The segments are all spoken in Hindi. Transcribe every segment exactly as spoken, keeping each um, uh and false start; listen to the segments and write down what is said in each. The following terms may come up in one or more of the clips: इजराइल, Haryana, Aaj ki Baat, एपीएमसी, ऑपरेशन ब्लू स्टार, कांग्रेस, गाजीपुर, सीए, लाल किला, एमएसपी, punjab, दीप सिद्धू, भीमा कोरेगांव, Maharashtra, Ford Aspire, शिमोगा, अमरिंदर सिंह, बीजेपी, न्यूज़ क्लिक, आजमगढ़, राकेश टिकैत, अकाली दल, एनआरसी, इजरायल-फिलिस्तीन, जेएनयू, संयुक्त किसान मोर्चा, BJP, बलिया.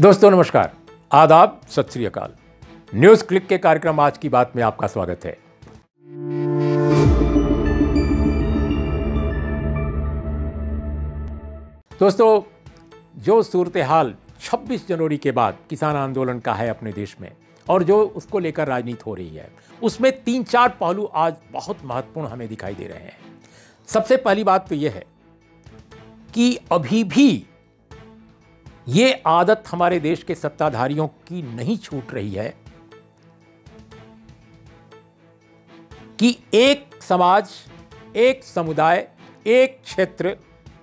दोस्तों नमस्कार, आदाब, सत श्री अकाल। न्यूज़ क्लिक के कार्यक्रम आज की बात में आपका स्वागत है। दोस्तों, जो सूरत हाल छब्बीस जनवरी के बाद किसान आंदोलन का है अपने देश में और जो उसको लेकर राजनीति हो रही है, उसमें तीन चार पहलू आज बहुत महत्वपूर्ण हमें दिखाई दे रहे हैं। सबसे पहली बात तो यह है कि अभी भी ये आदत हमारे देश के सत्ताधारियों की नहीं छूट रही है कि एक समाज, एक समुदाय, एक क्षेत्र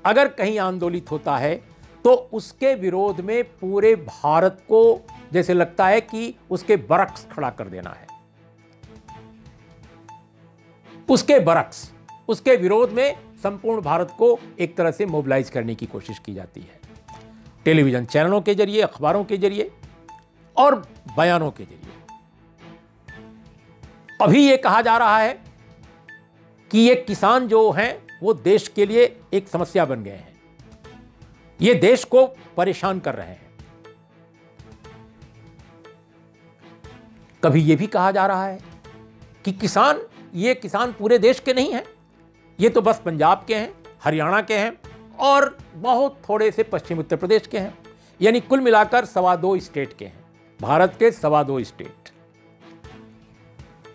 अगर कहीं आंदोलित होता है तो उसके विरोध में पूरे भारत को जैसे लगता है कि उसके बरक्स खड़ा कर देना है, उसके बरक्स, उसके विरोध में संपूर्ण भारत को एक तरह से मोबिलाइज करने की कोशिश की जाती है, टेलीविजन चैनलों के जरिए, अखबारों के जरिए और बयानों के जरिए। अभी ये कहा जा रहा है कि ये किसान जो हैं वो देश के लिए एक समस्या बन गए हैं, ये देश को परेशान कर रहे हैं। कभी ये भी कहा जा रहा है कि किसान, ये किसान पूरे देश के नहीं हैं, ये तो बस पंजाब के हैं, हरियाणा के हैं और बहुत थोड़े से पश्चिम उत्तर प्रदेश के हैं, यानी कुल मिलाकर सवा दो स्टेट के हैं, भारत के सवा दो स्टेट।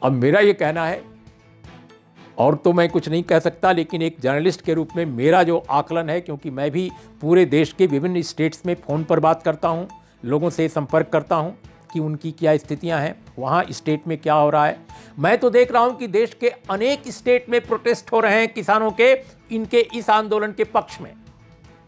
अब मेरा ये कहना है, और तो मैं कुछ नहीं कह सकता, लेकिन एक जर्नलिस्ट के रूप में मेरा जो आकलन है, क्योंकि मैं भी पूरे देश के विभिन्न स्टेट्स में फ़ोन पर बात करता हूं, लोगों से संपर्क करता हूं कि उनकी क्या स्थितियां हैं, वहां स्टेट में क्या हो रहा है। मैं तो देख रहा हूं कि देश के अनेक स्टेट में प्रोटेस्ट हो रहे हैं किसानों के, इनके इस आंदोलन के पक्ष में,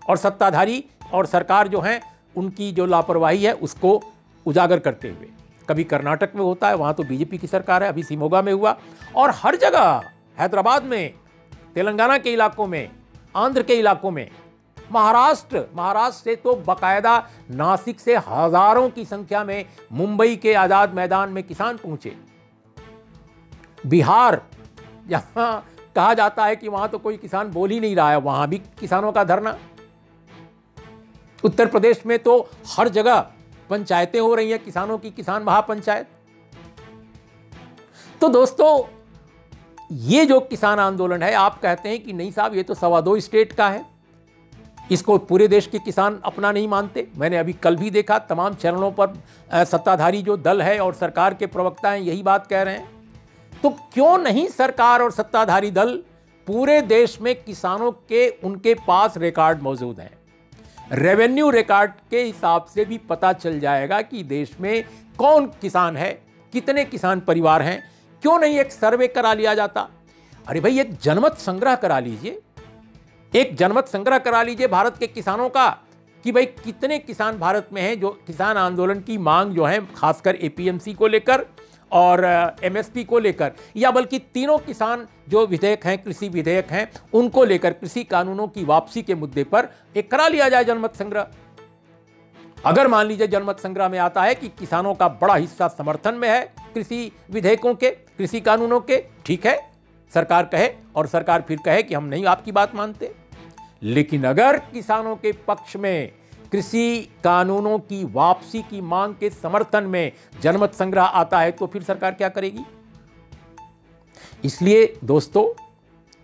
और सत्ताधारी और सरकार जो हैं उनकी जो लापरवाही है उसको उजागर करते हुए। कभी कर्नाटक में होता है, वहाँ तो बीजेपी की सरकार है, अभी शिमोगा में हुआ, और हर जगह, हैदराबाद में, तेलंगाना के इलाकों में, आंध्र के इलाकों में, महाराष्ट्र महाराष्ट्र से तो बकायदा नासिक से हजारों की संख्या में मुंबई के आज़ाद मैदान में किसान पहुंचे। बिहार, जहां कहा जाता है कि वहां तो कोई किसान बोल ही नहीं रहा है, वहां भी किसानों का धरना। उत्तर प्रदेश में तो हर जगह पंचायतें हो रही हैं किसानों की, किसान महापंचायत। तो दोस्तों, ये जो किसान आंदोलन है, आप कहते हैं कि नहीं साहब ये तो सवा दो स्टेट का है, इसको पूरे देश के किसान अपना नहीं मानते। मैंने अभी कल भी देखा, तमाम चैनलों पर सत्ताधारी जो दल है और सरकार के प्रवक्ता हैं यही बात कह रहे हैं। तो क्यों नहीं सरकार और सत्ताधारी दल, पूरे देश में किसानों के, उनके पास रिकॉर्ड मौजूद हैं, रेवेन्यू रिकॉर्ड के हिसाब से भी पता चल जाएगा कि देश में कौन किसान है, कितने किसान परिवार हैं। क्यों नहीं एक सर्वे करा लिया जाता? अरे भाई, एक जनमत संग्रह करा लीजिए, एक जनमत संग्रह करा लीजिए भारत के किसानों का कि भाई कितने किसान भारत में हैं जो किसान आंदोलन की मांग जो है, खासकर एपीएमसी को लेकर और एमएसपी को लेकर, या बल्कि तीनों किसान जो विधेयक हैं, कृषि विधेयक हैं, उनको लेकर, कृषि कानूनों की वापसी के मुद्दे पर एक करा लिया जाए जनमत संग्रह। अगर मान लीजिए जनमत संग्रह में आता है कि किसानों का बड़ा हिस्सा समर्थन में है कृषि विधेयकों के, कृषि कानूनों के, ठीक है, सरकार कहे, और सरकार फिर कहे कि हम नहीं आपकी बात मानते। लेकिन अगर किसानों के पक्ष में, कृषि कानूनों की वापसी की मांग के समर्थन में जनमत संग्रह आता है तो फिर सरकार क्या करेगी? इसलिए दोस्तों,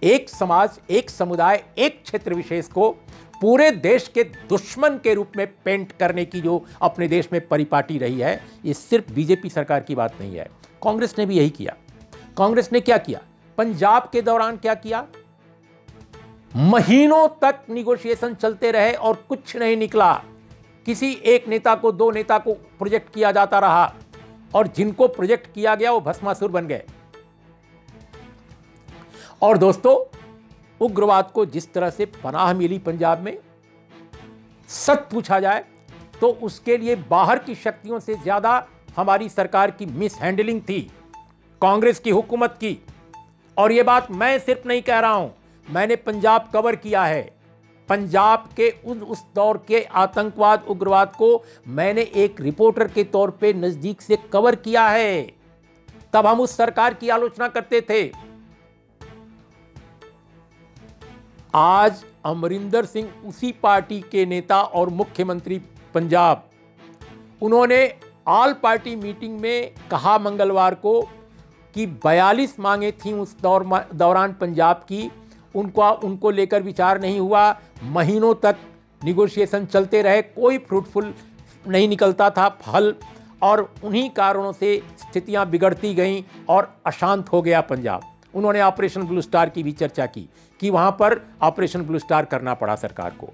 एक समाज, एक समुदाय, एक क्षेत्र विशेष को पूरे देश के दुश्मन के रूप में पेंट करने की जो अपने देश में परिपाटी रही है, ये सिर्फ बीजेपी सरकार की बात नहीं है, कांग्रेस ने भी यही किया। कांग्रेस ने क्या किया? पंजाब के दौरान क्या किया? महीनों तक निगोशिएशन चलते रहे और कुछ नहीं निकला। किसी एक नेता को, दो नेता को प्रोजेक्ट किया जाता रहा और जिनको प्रोजेक्ट किया गया वो भस्मासुर बन गए। और दोस्तों, उग्रवाद को जिस तरह से पनाह मिली पंजाब में, सच पूछा जाए तो उसके लिए बाहर की शक्तियों से ज़्यादा हमारी सरकार की मिसहैंडलिंग थी, कांग्रेस की हुकूमत की। और ये बात मैं सिर्फ नहीं कह रहा हूं, मैंने पंजाब कवर किया है, पंजाब के उस दौर के आतंकवाद, उग्रवाद को मैंने एक रिपोर्टर के तौर पे नज़दीक से कवर किया है। तब हम उस सरकार की आलोचना करते थे। आज अमरिंदर सिंह उसी पार्टी के नेता और मुख्यमंत्री पंजाब, उन्होंने ऑल पार्टी मीटिंग में कहा मंगलवार को कि बयालीस मांगें थीं उस दौर दौरान पंजाब की, उनका उनको लेकर विचार नहीं हुआ। महीनों तक निगोशिएशन चलते रहे, कोई फ्रूटफुल नहीं निकलता था फल, और उन्हीं कारणों से स्थितियां बिगड़ती गईं और अशांत हो गया पंजाब। उन्होंने ऑपरेशन ब्लू स्टार की भी चर्चा की कि वहां पर ऑपरेशन ब्लू स्टार करना पड़ा सरकार को।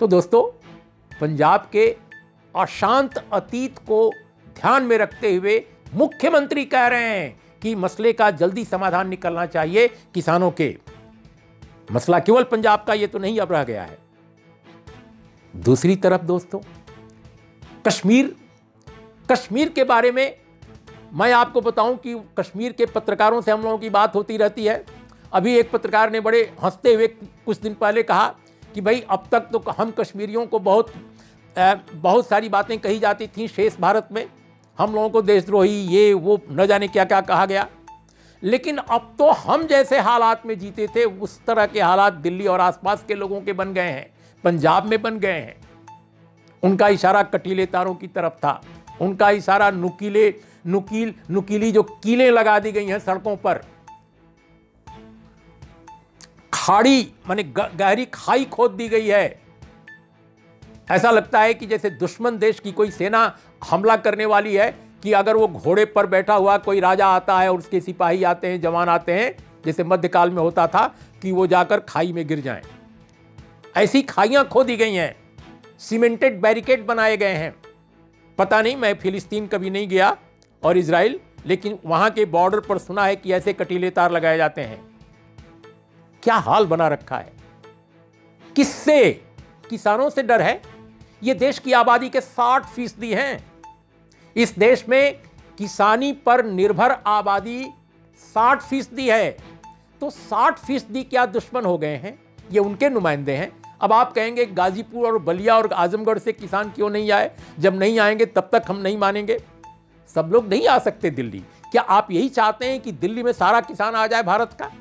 तो दोस्तों, पंजाब के अशांत अतीत को ध्यान में रखते हुए मुख्यमंत्री कह रहे हैं कि मसले का जल्दी समाधान निकलना चाहिए किसानों के। मसला केवल पंजाब का ये तो नहीं अब रह गया है। दूसरी तरफ दोस्तों, कश्मीर कश्मीर के बारे में मैं आपको बताऊं कि कश्मीर के पत्रकारों से हम लोगों की बात होती रहती है। अभी एक पत्रकार ने बड़े हंसते हुए कुछ दिन पहले कहा कि भाई अब तक तो हम कश्मीरियों को बहुत आ, बहुत सारी बातें कही जाती थी शेष भारत में, हम लोगों को देशद्रोही ये वो न जाने क्या क्या कहा गया, लेकिन अब तो हम जैसे हालात में जीते थे उस तरह के हालात दिल्ली और आसपास के लोगों के बन गए हैं, पंजाब में बन गए हैं। उनका इशारा कटीले तारों की तरफ था, उनका इशारा नुकीले नुकील नुकीली जो कीलें लगा दी गई हैं सड़कों पर, खाड़ी माने गहरी खाई खोद दी गई है। ऐसा लगता है कि जैसे दुश्मन देश की कोई सेना हमला करने वाली है कि अगर वो घोड़े पर बैठा हुआ कोई राजा आता है और उसके सिपाही आते हैं, जवान आते हैं, जैसे मध्यकाल में होता था कि वो जाकर खाई में गिर जाएं। ऐसी खाइयां खोदी गई हैं, सीमेंटेड बैरिकेड बनाए गए हैं। पता नहीं, मैं फिलिस्तीन कभी नहीं गया और इजराइल, लेकिन वहां के बॉर्डर पर सुना है कि ऐसे कटीले तार लगाए जाते हैं। क्या हाल बना रखा है। किससे? किसानों से डर है। ये देश की आबादी के साठ फीसदी हैं। इस देश में किसानी पर निर्भर आबादी साठ फीसदी है, तो साठ फीसदी क्या दुश्मन हो गए हैं? ये उनके नुमाइंदे हैं। अब आप कहेंगे गाजीपुर और बलिया और आजमगढ़ से किसान क्यों नहीं आए? जब नहीं आएंगे तब तक हम नहीं मानेंगे। सब लोग नहीं आ सकते दिल्ली। क्या आप यही चाहते हैं कि दिल्ली में सारा किसान आ जाए भारत का?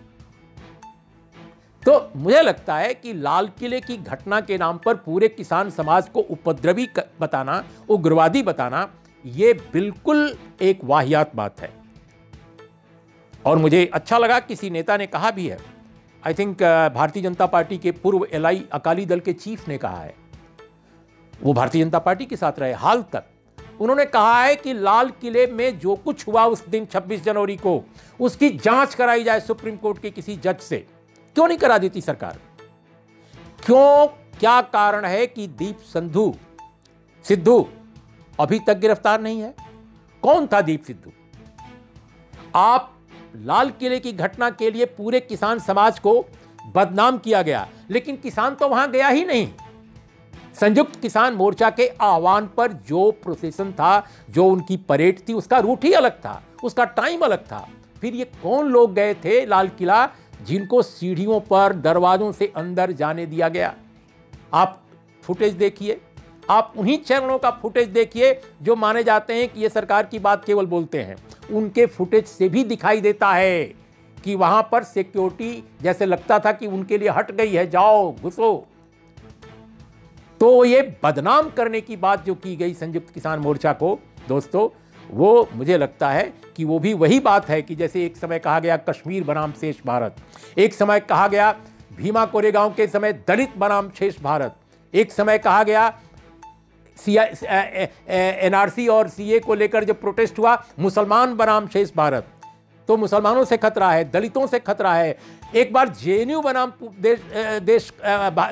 तो मुझे लगता है कि लाल किले की घटना के नाम पर पूरे किसान समाज को उपद्रवी बताना, उग्रवादी बताना, ये बिल्कुल एक वाहियात बात है। और मुझे अच्छा लगा किसी नेता ने कहा भी है, I think Bharatiya Janata party के पूर्व एलआई अकाली दल के चीफ ने कहा है, वो भारतीय जनता पार्टी के साथ रहे हाल तक, उन्होंने कहा है कि लाल किले में जो कुछ हुआ उस दिन छब्बीस जनवरी को, उसकी जांच कराई जाए सुप्रीम कोर्ट के किसी जज से। क्यों नहीं करा देती सरकार? क्यों? क्या कारण है कि दीप सिद्धू सिद्धू अभी तक गिरफ्तार नहीं है? कौन था दीप सिद्धू? आप लाल किले की घटना के लिए पूरे किसान समाज को बदनाम किया गया, लेकिन किसान तो वहां गया ही नहीं। संयुक्त किसान मोर्चा के आह्वान पर जो प्रोसेशन था, जो उनकी परेड थी, उसका रूट ही अलग था, उसका टाइम अलग था। फिर ये कौन लोग गए थे लाल किला, जिनको सीढ़ियों पर दरवाजों से अंदर जाने दिया गया? आप फुटेज देखिए, आप उन्हीं चैनलों का फुटेज देखिए जो माने जाते हैं कि ये सरकार की बात केवल बोलते हैं। उनके फुटेज से भी दिखाई देता है कि वहां पर सिक्योरिटी जैसे लगता था कि उनके लिए हट गई है, जाओ घुसो। तो ये बदनाम करने की बात जो की गई संयुक्त किसान मोर्चा को दोस्तों, वो मुझे लगता है कि वो भी वही बात है कि जैसे एक समय कहा गया कश्मीर बनाम शेष भारत, एक समय कहा गया भीमा कोरेगांव के समय दलित बनाम शेष भारत, एक समय कहा गया सीए एनआरसी और सीए को लेकर जब प्रोटेस्ट हुआ मुसलमान बनाम शेष भारत, तो मुसलमानों से खतरा है, दलितों से खतरा है। एक बार जेएनयू बनाम देश देश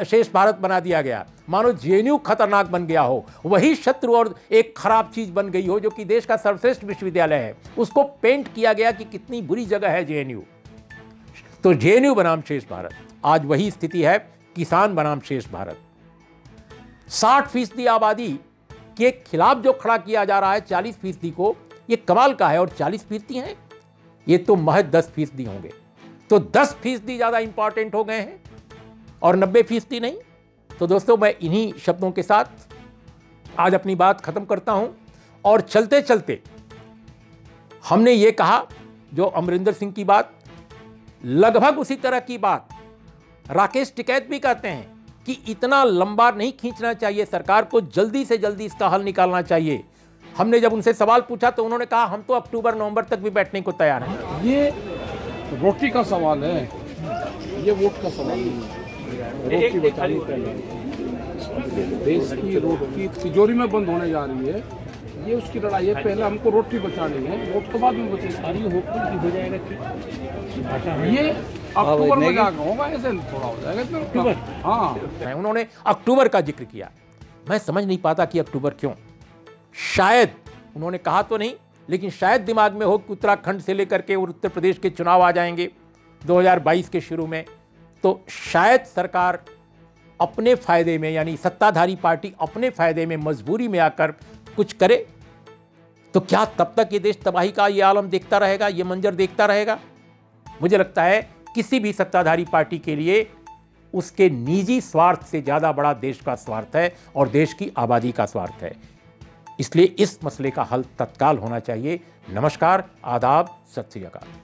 शेष भारत बना दिया गया, मानो जेएनयू खतरनाक बन गया हो, वही शत्रु और एक खराब चीज बन गई हो जो कि देश का सर्वश्रेष्ठ विश्वविद्यालय है, उसको पेंट किया गया कि कितनी बुरी जगह है जेएनयू। तो जेएनयू बनाम शेष भारत, आज वही स्थिति है किसान बनाम शेष भारत। साठ फीसदी आबादी के खिलाफ जो खड़ा किया जा रहा है चालीस फीसदी को, ये कमाल का है। और चालीस फीसदी हैं, ये तो महज दस फीसदी होंगे, तो दस फीसदी ज़्यादा इंपॉर्टेंट हो गए हैं और नब्बे फीसदी नहीं। तो दोस्तों, मैं इन्हीं शब्दों के साथ आज अपनी बात खत्म करता हूं। और चलते चलते हमने ये कहा जो अमरिंदर सिंह की बात, लगभग उसी तरह की बात राकेश टिकैत भी कहते हैं कि इतना लंबा नहीं खींचना चाहिए सरकार को, जल्दी से जल्दी इसका हल निकालना चाहिए। हमने जब उनसे सवाल पूछा तो उन्होंने कहा हम तो अक्टूबर नवंबर तक भी बैठने को तैयार हैं। ये रोटी का सवाल है, ये वोट का सवाल नहीं है। रोटी बचानी चाहिए, देश की रोटी तिजोरी में बंद होने जा रही है, ये उसकी लड़ाई है। पहले हमको रोटी बचानी है, वोट के बाद में बचेगी। ये अक्टूबर में जाकर होगा, ऐसे थोड़ा हो जाएगा। हाँ, उन्होंने अक्टूबर का जिक्र किया, मैं समझ नहीं पाता कि अक्टूबर क्यों। शायद उन्होंने कहा तो नहीं, लेकिन शायद दिमाग में हो कि उत्तराखंड से लेकर के और उत्तर प्रदेश के चुनाव आ जाएंगे दो हज़ार बाईस के शुरू में, तो शायद सरकार अपने फायदे में, यानी सत्ताधारी पार्टी अपने फायदे में मजबूरी में आकर कुछ करे। तो क्या तब तक ये देश तबाही का ये आलम देखता रहेगा, ये मंजर देखता रहेगा? मुझे लगता है किसी भी सत्ताधारी पार्टी के लिए उसके निजी स्वार्थ से ज़्यादा बड़ा देश का स्वार्थ है और देश की आबादी का स्वार्थ है। इसलिए इस मसले का हल तत्काल होना चाहिए। नमस्कार, आदाब, सत श्री अकाल।